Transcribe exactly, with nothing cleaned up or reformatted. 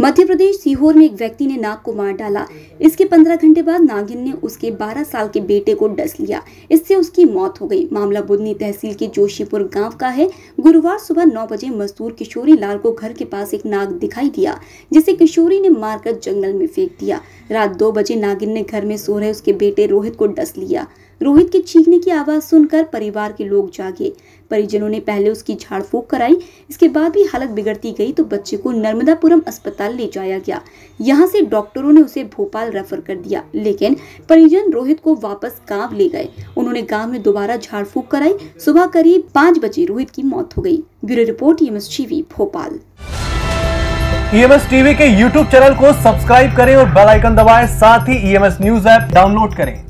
मध्य प्रदेश सीहोर में एक व्यक्ति ने नाग को मार डाला। इसके पंद्रह घंटे बाद नागिन ने उसके बारह साल के बेटे को डस लिया, इससे उसकी मौत हो गई। मामला बुधनी तहसील के जोशीपुर गांव का है। गुरुवार सुबह नौ बजे मजदूर किशोरी लाल को घर के पास एक नाग दिखाई दिया, जिसे किशोरी ने मारकर जंगल में फेंक दिया। रात दो बजे नागिन ने घर में सो रहे उसके बेटे रोहित को डस लिया। रोहित के चीखने की आवाज सुनकर परिवार के लोग जागे। परिजनों ने पहले उसकी झाड़ फूंक कराई, इसके बाद भी हालत बिगड़ती गई तो बच्चे को नर्मदापुरम अस्पताल ले जाया गया। यहां से डॉक्टरों ने उसे भोपाल रेफर कर दिया, लेकिन परिजन रोहित को वापस गांव ले गए। उन्होंने गांव में दोबारा झाड़ फूंक कराई। सुबह करीब पाँच बजे रोहित की मौत हो गई। Bureau report E M S TV Bhopal. E M S TV के यूट्यूब चैनल को सब्सक्राइब करें और बेल आइकन दबाएं। साथ ही E M S news app download करें।